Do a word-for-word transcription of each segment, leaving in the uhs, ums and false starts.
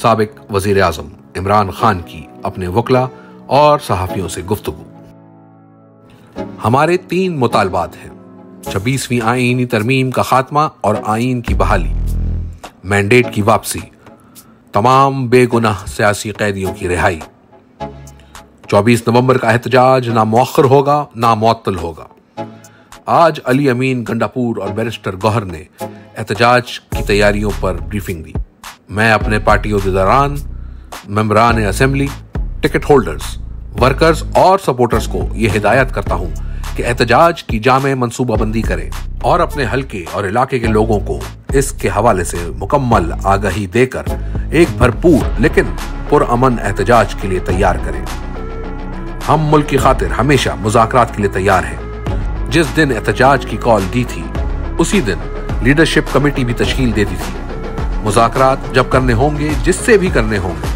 साबिक वजीर आजम इमरान खान की अपने वकला और सहाफियों से गुफ्तगू। हमारे तीन मुतालबात हैं, छब्बीसवीं आईनी तरमीम का खात्मा और आईन की बहाली, मैंडेट की वापसी, तमाम बेगुनाह सियासी कैदियों की रिहाई। चौबीस नवंबर का एहतजाज ना मौखर होगा ना मौतल होगा। आज अली अमीन गंडापुर और बैरिस्टर गौहर ने एहतजाज की तैयारियों पर ब्रीफिंग दी। मैं अपने पार्टी उम्मीदवारान, मेम्बरान असेंबली, टिकट होल्डर्स, वर्कर्स और सपोर्टर्स को यह हिदायत करता हूँ कि एहतजाज की जामे मनसूबाबंदी करें और अपने हल्के और इलाके के लोगों को इसके हवाले से मुकम्मल आगाही देकर एक भरपूर लेकिन पुरअमन एहतजाज के लिए तैयार करें। हम मुल्क की खातिर हमेशा मुज़ाकरात के लिए तैयार हैं। जिस दिन एहतजाज की कॉल दी थी उसी दिन लीडरशिप कमेटी भी तश्कील दे दी थी। मुज़ाकरात जब करने होंगे, जिससे भी करने होंगे,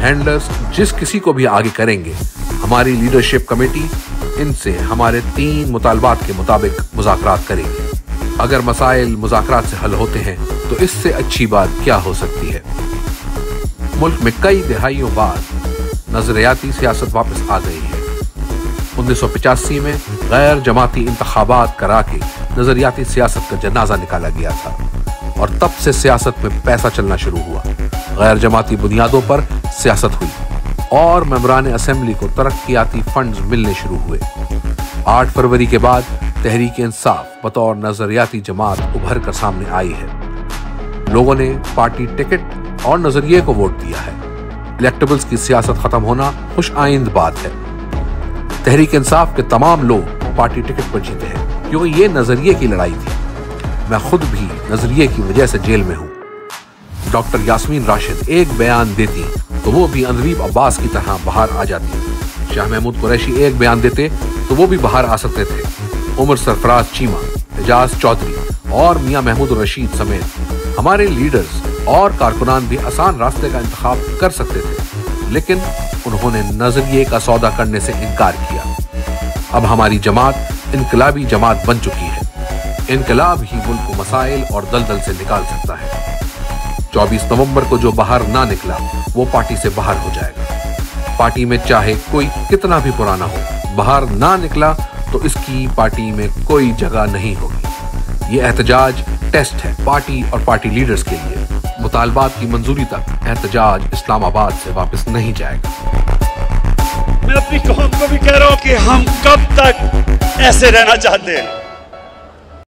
हैंडलर्स जिस किसी को भी आगे करेंगे, हमारी लीडरशिप कमेटी इनसे हमारे तीन मुतालबात के मुताबिक मुज़ाकरात करेंगे। अगर मसाइल मुज़ाकरात से हल होते हैं तो इससे अच्छी बात क्या हो सकती है। मुल्क में कई दहाइयों बाद नजरियाती सियासत वापस आ गई है। उन्नीस सौ पचासी में गैर जमाती इंतखाबात करा के नजरियाती सियासत का जनाजा निकाला गया था और तब से सियासत में पैसा चलना शुरू हुआ। गैर जमाती बुनियादों पर सियासत हुई और मेम्बरान असेंबली को तरक्याती फंड्स मिलने शुरू हुए। आठ फरवरी के बाद तहरीक इंसाफ बतौर नजरियाती जमात उभर कर सामने आई है। लोगों ने पार्टी टिकट और नजरिए को वोट दिया है। इलेक्टेबल्स की सियासत खत्म होना खुश आइंद बात है। तहरीक इंसाफ के तमाम लोग पार्टी टिकट पर जीते हैं क्योंकि ये नजरिए की लड़ाई थी। मैं खुद भी नजरिए की वजह से जेल में हूँ। डॉक्टर यास्मीन राशिद एक बयान देती तो वो भी अज़ीम अब्बास की तरह बाहर आ जाती। शाह महमूद कुरैशी एक बयान देते तो वो भी बाहर आ सकते थे। उमर सरफराज चीमा, एजाज चौधरी और मियाँ महमूद रशीद समेत हमारे लीडर्स और कारकुनान भी आसान रास्ते का इंतखाब कर सकते थे, लेकिन उन्होंने नजरिए का सौदा करने से इनकार किया। अब हमारी जमात इनकलाबी जमात बन चुकी है। इनकलाब ही मुल्क को मसाइल और दलदल से निकाल सकता है। चौबीस नवंबर को जो बाहर ना निकला वो पार्टी से बाहर हो जाएगा। पार्टी में चाहे कोई कितना भी पुराना हो, बाहर ना निकला तो इसकी पार्टी में कोई जगह नहीं होगी। ये एहतजाज टेस्ट है पार्टी और पार्टी लीडर्स के लिए। मुतालबात की मंजूरी तक एहतजाज इस्लामाबाद से वापस नहीं जाएगा। मैं अपनी कौम को भी कह रहा हूँ कि हम कब तक ऐसे रहना चाहते हैं।